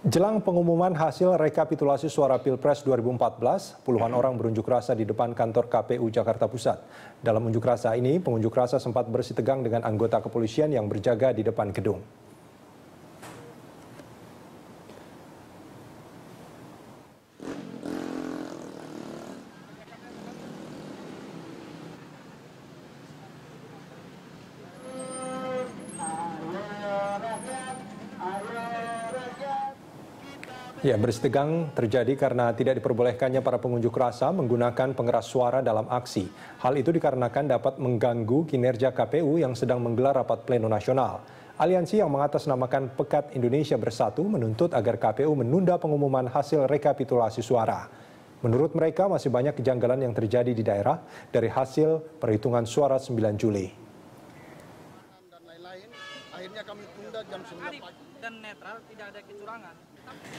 Jelang pengumuman hasil rekapitulasi suara Pilpres 2014, puluhan orang berunjuk rasa di depan kantor KPU Jakarta Pusat. Dalam unjuk rasa ini, pengunjuk rasa sempat bersih tegang dengan anggota kepolisian yang berjaga di depan gedung. Ya, bersih tegang terjadi karena tidak diperbolehkannya para pengunjuk rasa menggunakan pengeras suara dalam aksi. Hal itu dikarenakan dapat mengganggu kinerja KPU yang sedang menggelar rapat pleno nasional. Aliansi yang mengatasnamakan Pekat Indonesia Bersatu menuntut agar KPU menunda pengumuman hasil rekapitulasi suara. Menurut mereka masih banyak kejanggalan yang terjadi di daerah dari hasil perhitungan suara 9 Juli. Dan lain-lain, akhirnya kami tunda jam 9 pagi. Dan netral, tidak ada kecurangan.